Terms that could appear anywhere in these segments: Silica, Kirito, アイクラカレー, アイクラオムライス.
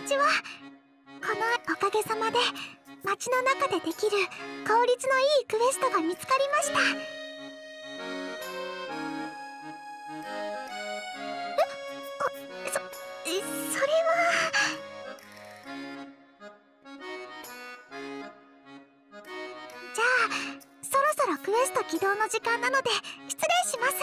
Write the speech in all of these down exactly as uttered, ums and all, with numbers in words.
んにちは。このおかげさまで街の中でできる効率のいいクエストが見つかりました。えっ、そ、それは。じゃあそろそろクエスト起動の時間なので失礼します。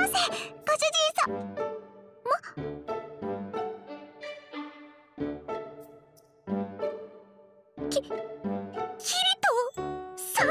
ご主人さんもきキリトさん、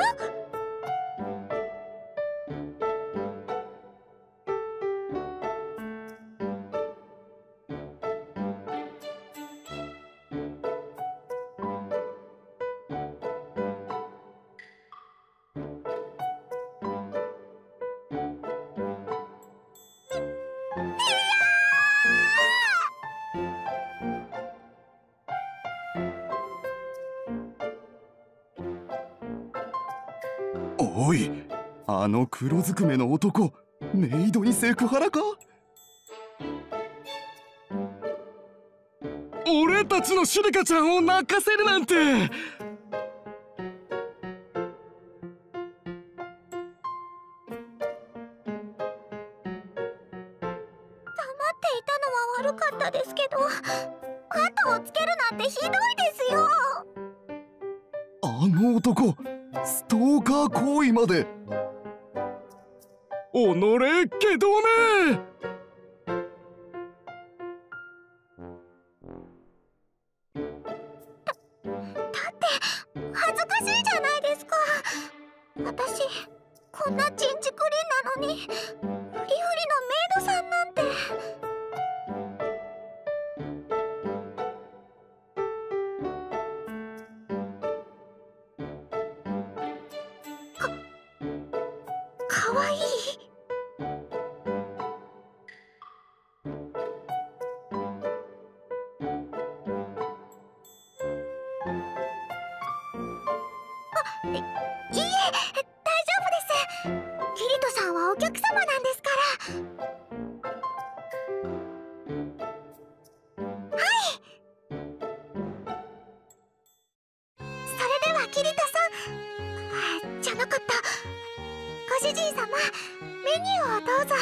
おい、あの黒ずくめの男、メイドにセクハラか？俺たちのシュリカちゃんを泣かせるなんて。黙っていたのは悪かったですけど、後をつけるなんてひどいですよ。あの男、ストーカー行為まで。おのれけどね。だ、だって恥ずかしいじゃないですか。私こんなちんちくりんなのにフリフリのメイドさんなんて。かわいい。あ、い、いいえ、大丈夫です。キリトさんはお客様なんですから。はい。それではキリトさん、あ、じゃなかった。ご主人様、メニューをどうぞ。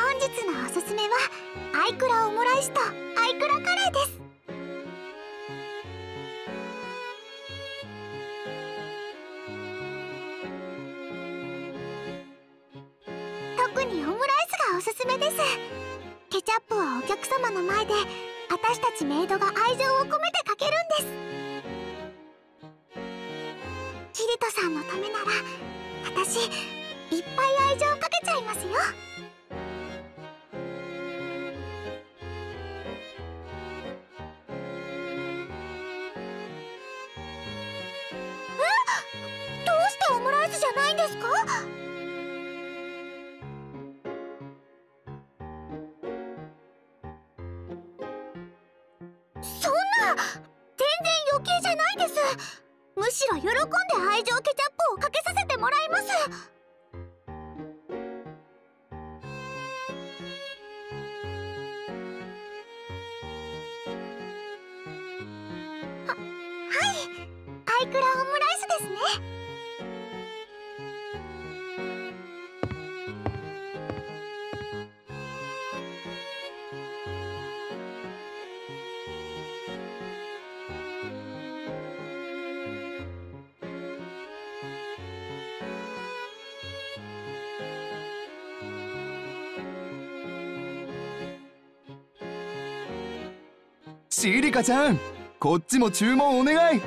本日のおすすめはアイクラオムライスとアイクラカレーです。特にオムライスがおすすめです。ケチャップはお客様の前で私たちメイドが愛情を込めてかけるんです。キリトさんのためなら私いっぱい愛情かけちゃいますよ。え、どうしてオムライスじゃないんですか？全然余計じゃないです。むしろ喜んで愛情ケチャップをかけさせてもらいます。アイクラオムライスですね。シリカちゃん、こっちも注文お願い。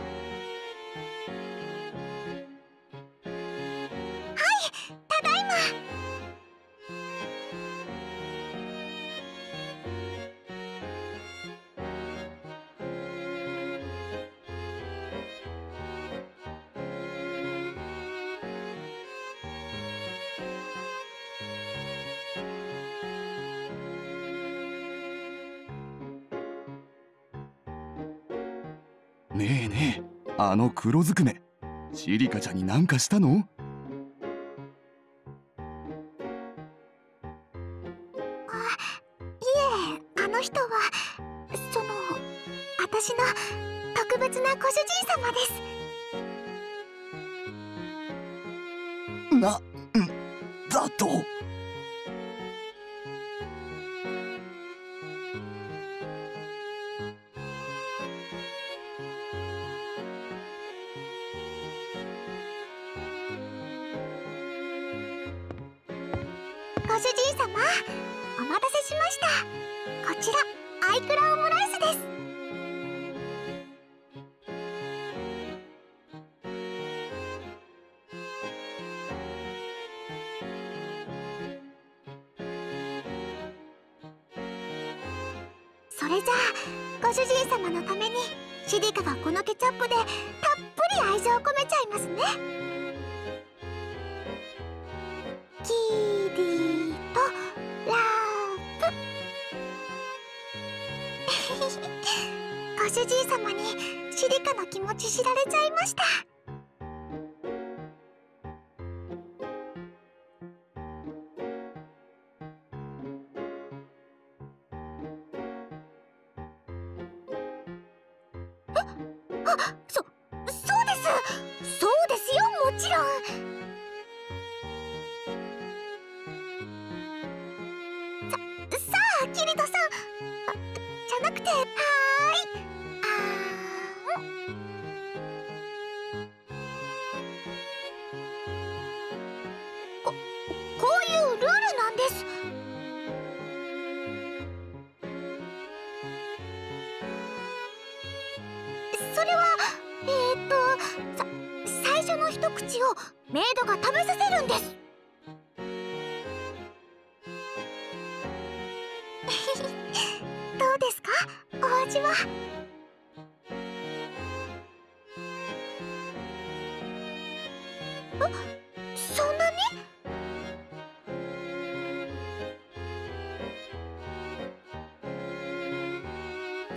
ねえねえ、あの黒ずくめ、シリカちゃんに何かしたの？あ、いえ、あの人はその私の特別なご主人様です。な、んだと？ご主人様、お待たせしました。こちら、アイクラオムライスです。それじゃあ、ご主人様のためにシリカがこのケチャップでたっぷり愛情を込めちゃいますね。ご主人様にシリカの気持ち知られちゃいました。ああ、そ、そうです。そうですよ、もちろん。さ、さあ、キリトさん、じゃなくて、はーい。それはえー、っとさ最初の一口をメイドが食べさせるんです。どうですか、お味は？あ、そんなに？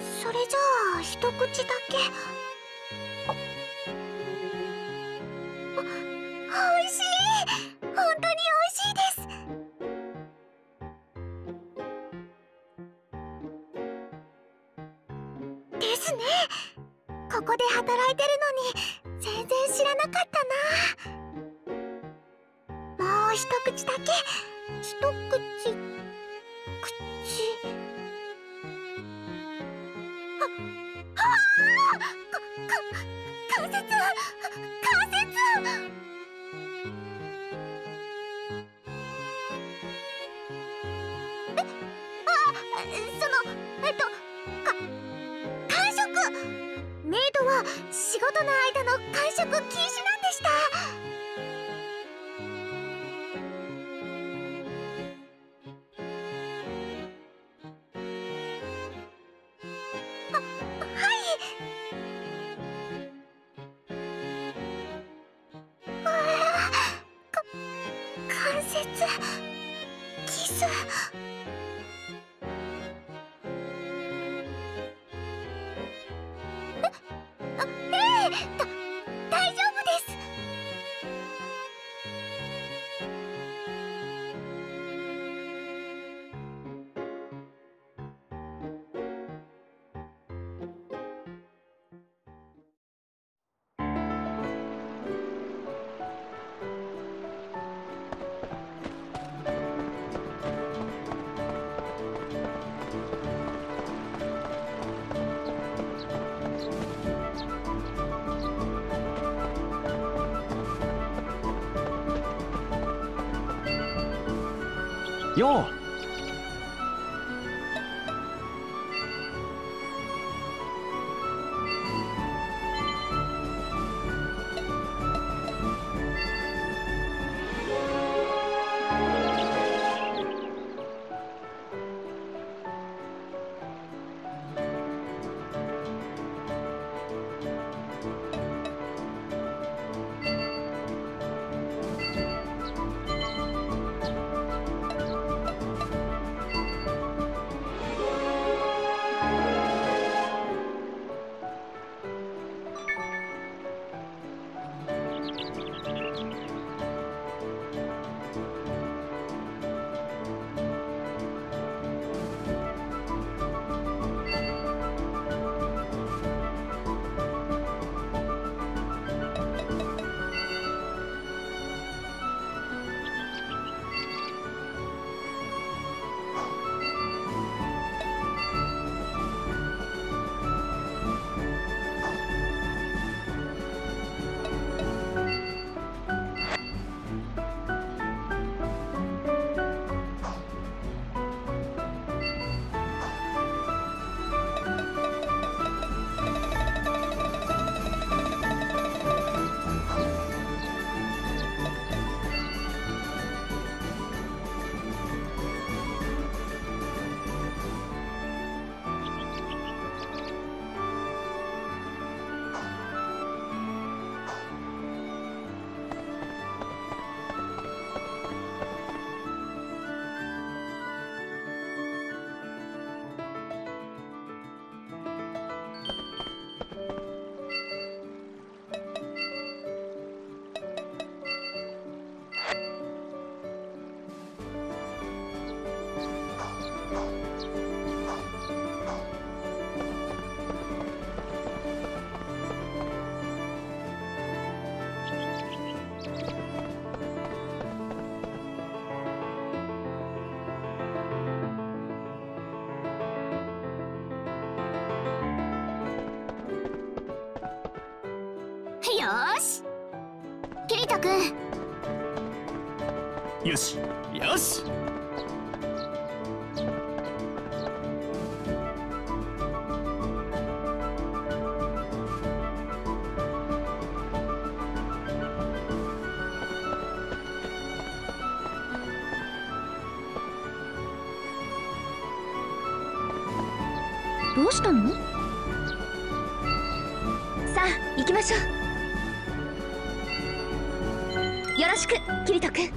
それじゃあ一口だけ。あ、おいしい、本当においしいです。ですね。ここで働いてるのに全然知らなかったな。もう一口だけ、一口、口。メイドは仕事の間の間食禁止なんでした。あ、はい。あら、か、関節キス。ええ、だ、大丈夫です。よう。よし、ケイトくん。よし、よし。どうしたの？さあ、行きましょう。よろしく、キリト君。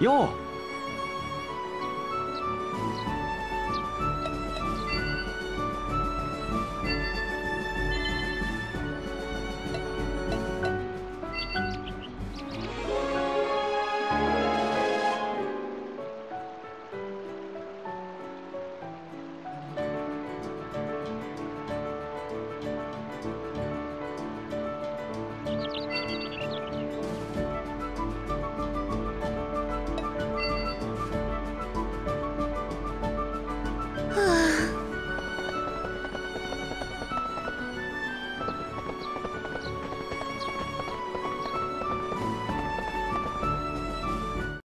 哟。